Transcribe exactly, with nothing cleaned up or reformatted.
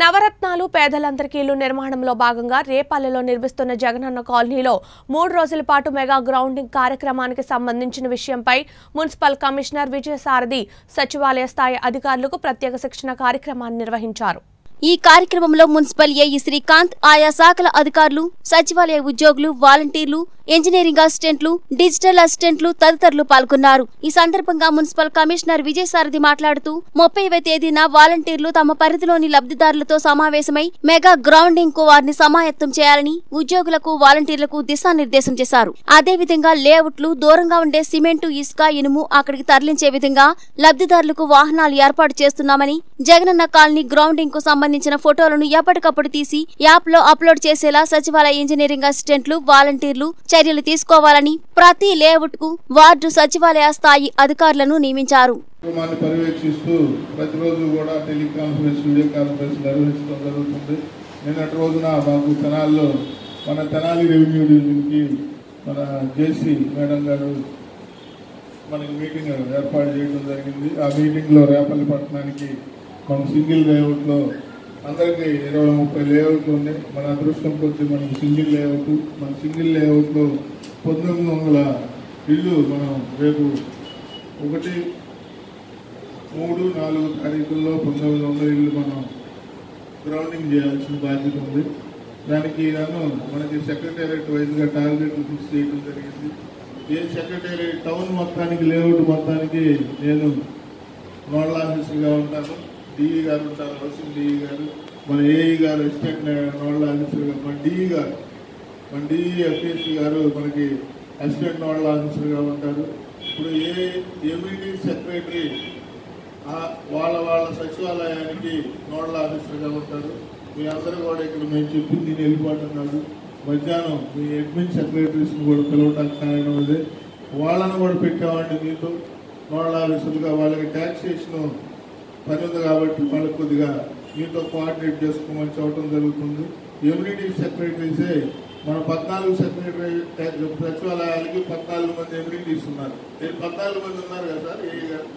నవరత్నాలు పేదలందరికీ ఇల్లు నిర్మాణంలో భాగంగా రేపల్లెలో నిర్మిస్తున్న జగనన్న కాలనీలో మూడు రోజుల పాటు మెగా గ్రౌండింగ్ కార్యక్రమానికి సంబంధించిన విషయంపై మున్సిపల్ కమిషనర్ విజయసారథి సచివాలయ స్థాయి అధికారులకు ప్రత్యేక శిక్షణ కార్యక్రమాన్ని నిర్వహించారు. ఈ కార్యక్రమంలో మున్సిపల్ ఏఈ శ్రీకాంత్, ఆయా శాఖల అధికారులు, సచివాలయ ఉద్యోగులు, వాలంటీర్లు, ఇంజనీరింగ్ అసిస్టెంట్లు, డిజిటల్ అసిస్టెంట్లు తదితరులు పాల్గొన్నారు. ఈ సందర్భంగా మున్సిపల్ కమిషనర్ విజయసారథి మాట్లాడుతూ ముప్పైవ తేదీన వాలంటీర్లు తమ పరిధిలోని లబ్ధిదారులతో సమావేశమై మెగా గ్రౌండింగ్ కు వారిని సమాయత్తం చేయాలని ఉద్యోగులకు, వాలంటీర్లకు దిశానిర్దేశం చేశారు. అదేవిధంగా లేఅవుట్లు దూరంగా ఉండే సిమెంటు, ఇసుక, ఇనుము అక్కడికి తరలించే విధంగా లబ్ధిదారులకు వాహనాలు ఏర్పాటు చేస్తున్నామని, జగనన్న కాలనీ గ్రౌండింగ్ కు సంబంధించిన ఫోటోలను ఎప్పటికప్పుడు తీసి యాప్ లో అప్లోడ్ చేసేలా సచివాలయ ఇంజనీరింగ్ అసిస్టెంట్లు, వాలంటీర్లు చర్యలు తీసుకోవాలని ప్రతి లేఅవుట్ కు వార్డు సచివాలయ స్థాయి అధికారులను నియమించారు. అందరికీ ఇరవై ముప్పై లేఅవుట్లు ఉన్నాయి. మన అదృష్టం కొద్ది మనకి సింగిల్ లేఅవుట్ మన సింగిల్ లేఅవుట్లో పంతొమ్మిది వందల ఇళ్ళు మనం రేపు ఒకటి మూడు నాలుగు తారీఖుల్లో పంతొమ్మిది వందల ఇళ్ళు మనం గ్రౌండింగ్ చేయాల్సిన బాధ్యత ఉంది. దానికి నన్ను మనకి సెక్రటేరియట్ వైజ్గా టార్గెట్లు ఫిక్స్ చేయడం జరిగింది. ఏ సెక్రటేరియట్ టౌన్ మొత్తానికి లేఅవుట్ మొత్తానికి నేను నోడల్ ఆఫీసర్గా ఉంటాను, డిఈ గారు ఉంటారు, హౌసింగ్ డిఈ గారు, మన ఏఈ గారు అసిస్టెంట్ నోడల్ ఆఫీసర్ గారు, మన డిఈ గారు మన డిఈ ఎఫ్ఏసి గారు మనకి అసిస్టెంట్ నోడల్ ఆఫీసర్గా ఉంటారు. ఇప్పుడు ఏ ఎమ్యూనిటీ సెక్రటరీ వాళ్ళ వాళ్ళ సచివాలయానికి నోడల్ ఆఫీసర్గా ఉంటారు. మీ అందరూ కూడా ఇక్కడ మేము చెప్పింది నేను వెళ్ళిపోతున్నారు. మధ్యాహ్నం మీ అడ్మిన్ సెక్రటరీస్ని కూడా పిలవటానికి కారణం అదే, వాళ్ళను కూడా పెట్టామండి మీతో నోడల్ ఆఫీసర్గా. వాళ్ళకి ట్యాక్సేషన్ పని ఉంది కాబట్టి వాళ్ళు కొద్దిగా మీతో కోఆర్డినేట్ చేసుకోమని చెప్పడం జరుగుతుంది. ఎమ్యూనిటీ సెక్రటరీసే మన పద్నాలుగు సెక్రటరీ సచివాలయాలకి పద్నాలుగు మంది ఎమ్యూనిటీస్ ఉన్నారు. నేను పద్నాలుగు మంది ఉన్నారు కదా సార్, ఏ